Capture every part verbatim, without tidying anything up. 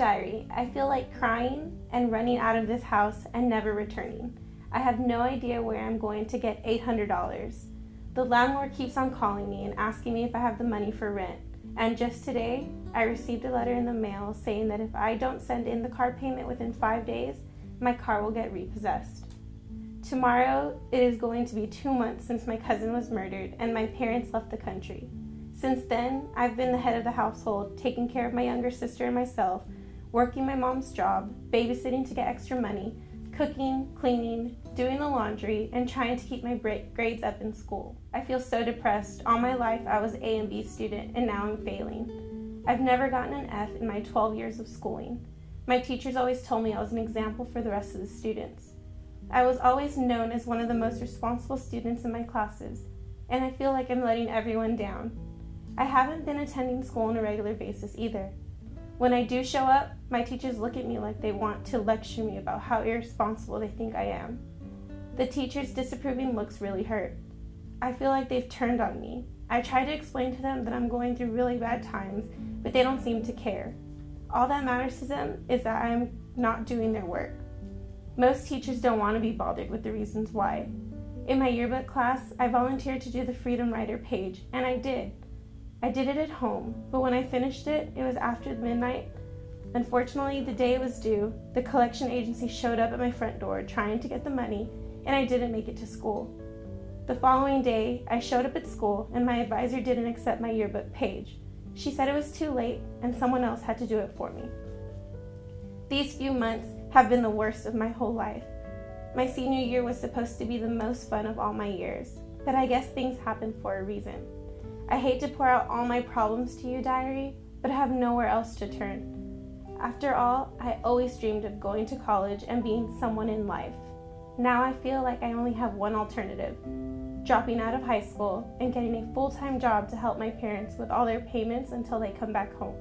diary, I feel like crying and running out of this house and never returning. I have no idea where I'm going to get eight hundred dollars. The landlord keeps on calling me and asking me if I have the money for rent. And just today, I received a letter in the mail saying that if I don't send in the car payment within five days, my car will get repossessed. Tomorrow, it is going to be two months since my cousin was murdered and my parents left the country. Since then, I've been the head of the household, taking care of my younger sister and myself, working my mom's job, babysitting to get extra money, cooking, cleaning, doing the laundry, and trying to keep my grades up in school. I feel so depressed. All my life, I was an A and B student, and now I'm failing. I've never gotten an F in my twelve years of schooling. My teachers always told me I was an example for the rest of the students. I was always known as one of the most responsible students in my classes, and I feel like I'm letting everyone down. I haven't been attending school on a regular basis either. When I do show up, my teachers look at me like they want to lecture me about how irresponsible they think I am. The teachers' disapproving looks really hurt. I feel like they've turned on me. I try to explain to them that I'm going through really bad times, but they don't seem to care. All that matters to them is that I'm not doing their work. Most teachers don't want to be bothered with the reasons why. In my yearbook class, I volunteered to do the Freedom Writer page, and I did. I did it at home, but when I finished it, it was after midnight. Unfortunately, the day it was due, the collection agency showed up at my front door trying to get the money, and I didn't make it to school. The following day, I showed up at school, and my advisor didn't accept my yearbook page. She said it was too late, and someone else had to do it for me. These few months have been the worst of my whole life. My senior year was supposed to be the most fun of all my years, but I guess things happen for a reason. I hate to pour out all my problems to you, diary, but I have nowhere else to turn. After all, I always dreamed of going to college and being someone in life. Now I feel like I only have one alternative: dropping out of high school and getting a full-time job to help my parents with all their payments until they come back home.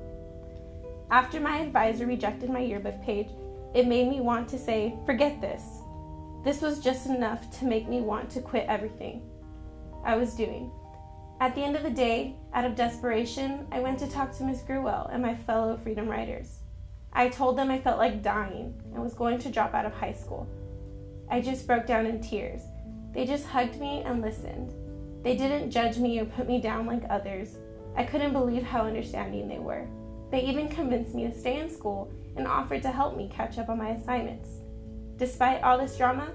After my advisor rejected my yearbook page, it made me want to say, "Forget this." This was just enough to make me want to quit everything I was doing. At the end of the day, out of desperation, I went to talk to Miz Gruwell and my fellow Freedom Writers. I told them I felt like dying and was going to drop out of high school. I just broke down in tears. They just hugged me and listened. They didn't judge me or put me down like others. I couldn't believe how understanding they were. They even convinced me to stay in school and offered to help me catch up on my assignments. Despite all this drama,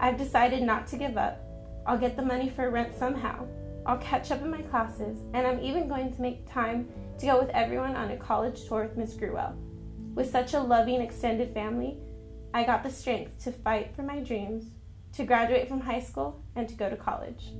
I've decided not to give up. I'll get the money for rent somehow. I'll catch up in my classes, and I'm even going to make time to go with everyone on a college tour with Miz Gruwell. With such a loving extended family, I got the strength to fight for my dreams, to graduate from high school, and to go to college.